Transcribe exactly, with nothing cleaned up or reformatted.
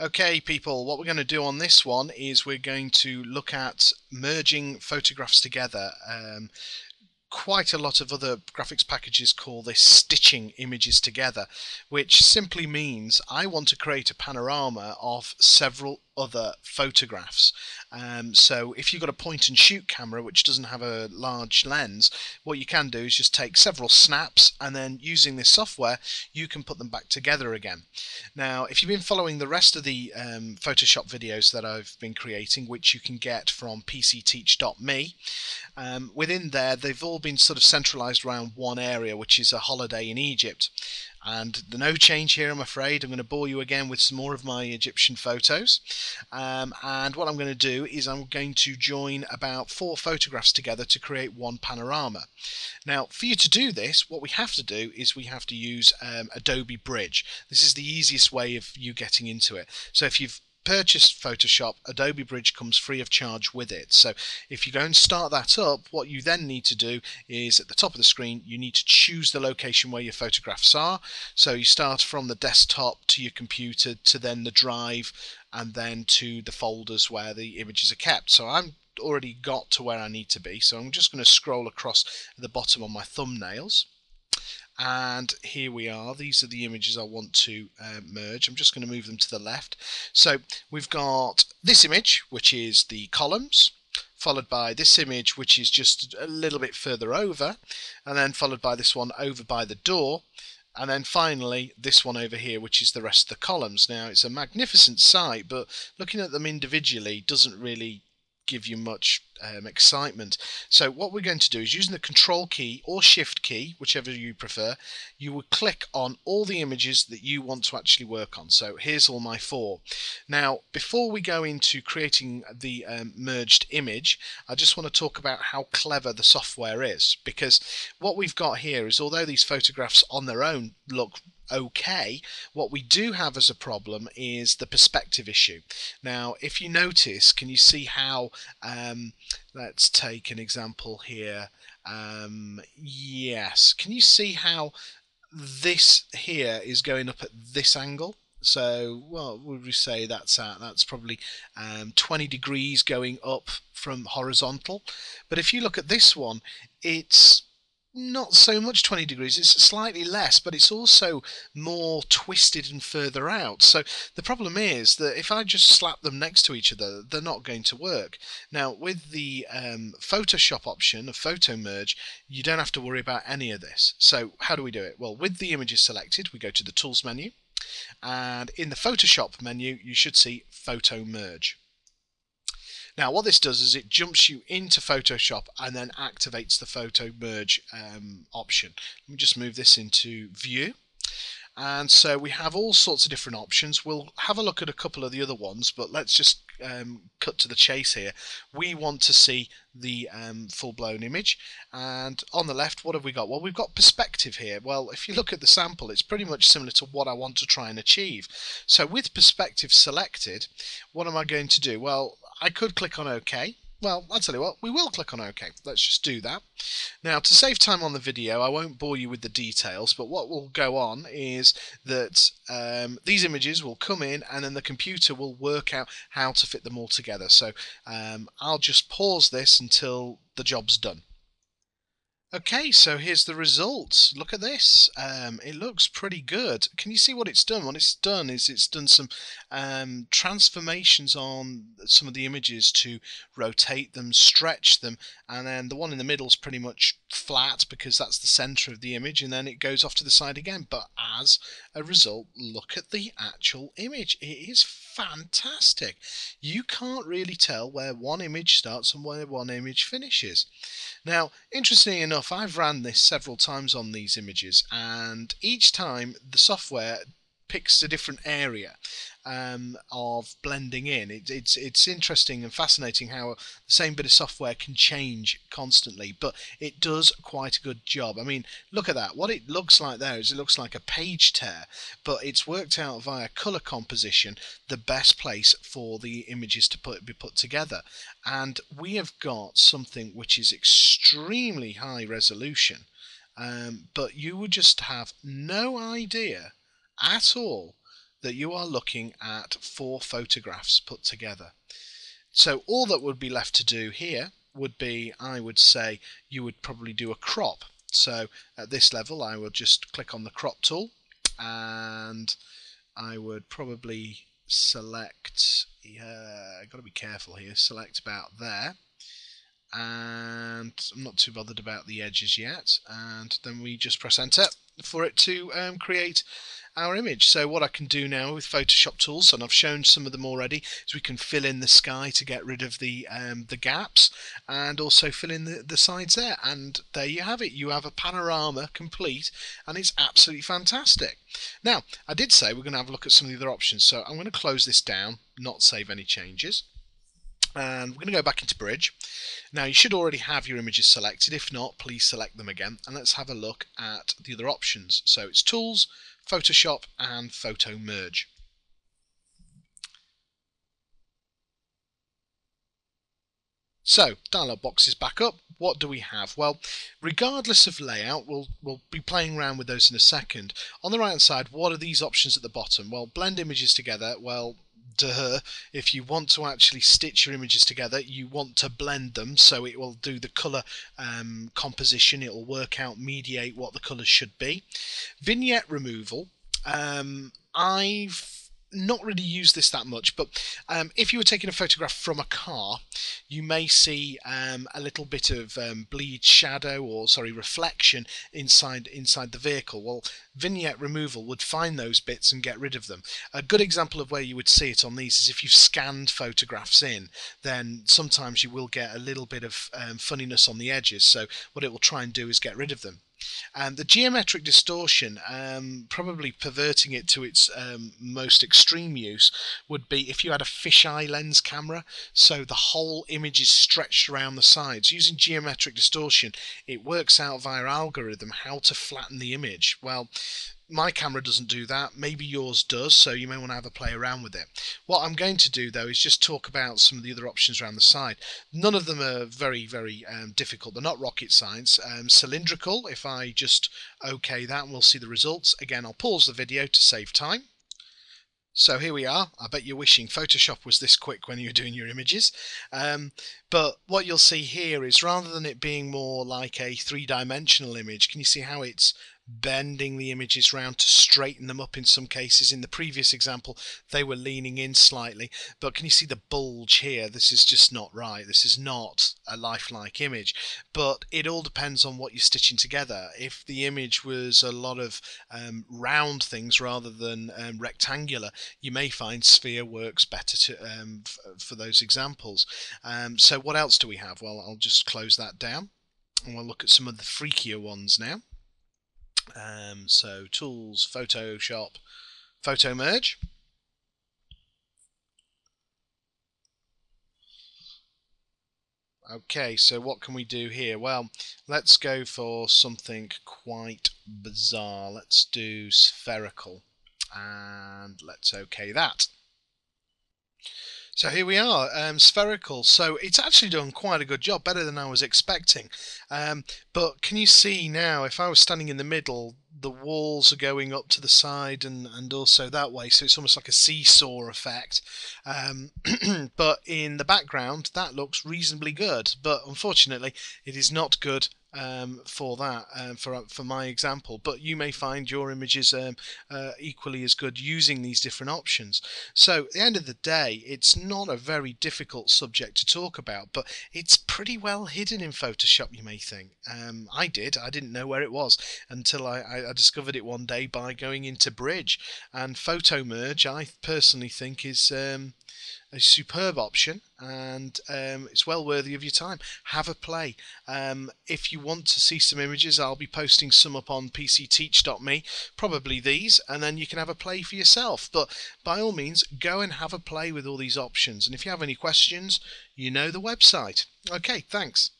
Okay people, what we're going to do on this one is we're going to look at merging photographs together. Um, quite a lot of other graphics packages call this stitching images together, which simply means I want to create a panorama of several other photographs. Um, so if you've got a point and shoot camera which doesn't have a large lens, what you can do is just take several snaps and then using this software you can put them back together again. Now if you've been following the rest of the um, Photoshop videos that I've been creating, which you can get from P C Teach dot me, um, within there they've all been sort of centralized around one area, which is a holiday in Egypt. And no change here, I'm afraid. I'm going to bore you again with some more of my Egyptian photos. Um, and what I'm going to do is I'm going to join about four photographs together to create one panorama. Now, for you to do this, what we have to do is we have to use um, Adobe Bridge. This is the easiest way of you getting into it. So if you've purchased Photoshop, Adobe Bridge comes free of charge with it. So if you go and start that up, what you then need to do is at the top of the screen you need to choose the location where your photographs are. So you start from the desktop to your computer to then the drive and then to the folders where the images are kept. So I'm already got to where I need to be, so I'm just going to scroll across the bottom on my thumbnails. And here we are. These are the images I want to uh, merge. I'm just going to move them to the left. So we've got this image, which is the columns, followed by this image, which is just a little bit further over, and then followed by this one over by the door, and then finally this one over here, which is the rest of the columns. Now it's a magnificent sight, but looking at them individually doesn't really give you much um, excitement. So what we're going to do is, using the control key or shift key, whichever you prefer, you will click on all the images that you want to actually work on. So here's all my four. Now before we go into creating the um, merged image, I just want to talk about how clever the software is, because what we've got here is, although these photographs on their own look okay, what we do have as a problem is the perspective issue. Now if you notice, can you see how um, let's take an example here. Um, yes, can you see how this here is going up at this angle? So well, would we say that's at, that's probably um, twenty degrees going up from horizontal. But if you look at this one, it's not so much twenty degrees, it's slightly less, but it's also more twisted and further out. So the problem is that if I just slap them next to each other, they're not going to work. Now with the um, Photoshop option of Photo Merge, you don't have to worry about any of this. So how do we do it? Well, with the images selected, we go to the Tools menu, and in the Photoshop menu you should see Photo Merge. Now what this does is it jumps you into Photoshop and then activates the Photo Merge um, option. Let me just move this into View. And so we have all sorts of different options. We'll have a look at a couple of the other ones, but let's just um, cut to the chase here. We want to see the um, full-blown image, and on the left what have we got? Well, we've got perspective here. Well, if you look at the sample, it's pretty much similar to what I want to try and achieve. So with perspective selected, what am I going to do? Well, I could click on OK. Well, I'll tell you what, we will click on OK. Let's just do that. Now, to save time on the video, I won't bore you with the details, but what will go on is that um, these images will come in and then the computer will work out how to fit them all together. So um, I'll just pause this until the job's done. Okay, so here's the results. Look at this. Um, it looks pretty good. Can you see what it's done? What it's done is it's done some um, transformations on some of the images to rotate them, stretch them, and then the one in the middle is pretty much flat because that's the center of the image, and then it goes off to the side again. But as a result, look at the actual image. It is fantastic. You can't really tell where one image starts and where one image finishes. Now, interestingly enough, I've ran this several times on these images, and each time the software picks a different area um, of blending in. It, it's, it's interesting and fascinating how the same bit of software can change constantly, but it does quite a good job. I mean, look at that. What it looks like there is, it looks like a page tear, but it's worked out via color composition the best place for the images to put, be put together. And we have got something which is extremely high resolution, um, but you would just have no idea at all that you are looking at four photographs put together. So all that would be left to do here would be, I would say, you would probably do a crop. So at this level I will just click on the crop tool and I would probably select, yeah, I've got to be careful here, select about there, and I'm not too bothered about the edges yet, and then we just press enter for it to um, create our image. So what I can do now with Photoshop tools, and I've shown some of them already, is we can fill in the sky to get rid of the um, the gaps, and also fill in the, the sides there, and there you have it. You have a panorama complete, and it's absolutely fantastic. Now, I did say we're going to have a look at some of the other options, so I'm going to close this down, not save any changes, and we're going to go back into Bridge. Now, you should already have your images selected. If not, please select them again, and let's have a look at the other options. So it's Tools, Photoshop, and Photo Merge. So, dialog box is back up. What do we have? Well, regardless of layout, we'll, we'll be playing around with those in a second. On the right hand side, what are these options at the bottom? Well, blend images together. Well, duh, if you want to actually stitch your images together, you want to blend them, so it will do the colour um, composition, it will work out, mediate what the colours should be. Vignette removal, um, I've not really used this that much, but um, if you were taking a photograph from a car, you may see um, a little bit of um, bleed shadow, or sorry, reflection inside inside the vehicle. Well, vignette removal would find those bits and get rid of them. A good example of where you would see it on these is if you've scanned photographs in, then sometimes you will get a little bit of um, funniness on the edges, so what it will try and do is get rid of them. And the geometric distortion, um, probably perverting it to its um, most extreme use, would be if you had a fisheye lens camera, so the whole image is stretched around the sides. Using geometric distortion, it works out via algorithm how to flatten the image. Well, my camera doesn't do that, maybe yours does, so you may want to have a play around with it. What I'm going to do though is just talk about some of the other options around the side. None of them are very, very um, difficult, they're not rocket science. Um, cylindrical, if I just OK that, and we'll see the results. Again, I'll pause the video to save time. So here we are. I bet you're wishing Photoshop was this quick when you were doing your images. Um, but what you'll see here is, rather than it being more like a three-dimensional image, can you see how it's bending the images round to straighten them up in some cases? In the previous example, they were leaning in slightly, but can you see the bulge here? This is just not right. This is not a lifelike image, but it all depends on what you're stitching together. If the image was a lot of um, round things rather than um, rectangular, you may find sphere works better to, um, f for those examples. Um, so what else do we have? Well, I'll just close that down and we'll look at some of the freakier ones now. Um, so Tools, Photoshop, Photo Merge. Okay, so what can we do here? Well, let's go for something quite bizarre. Let's do spherical, and let's OK that. So here we are, um, spherical. So it's actually done quite a good job, better than I was expecting. Um, but can you see now, if I was standing in the middle, the walls are going up to the side and, and also that way, so it's almost like a seesaw effect. Um, but in the background, that looks reasonably good. But unfortunately, it is not good Um, for that, um, for, for my example, but you may find your images um, uh, equally as good using these different options. So at the end of the day, it's not a very difficult subject to talk about, but it's pretty well hidden in Photoshop, you may think. Um, I did, I didn't know where it was until I, I, I discovered it one day by going into Bridge, and Photo Merge I personally think is um, a superb option, and um, it's well worthy of your time. Have a play. Um, if you want to see some images, I'll be posting some up on P C Teach dot me, probably these, and then you can have a play for yourself. But by all means, go and have a play with all these options, and if you have any questions, you know the website. Okay, thanks.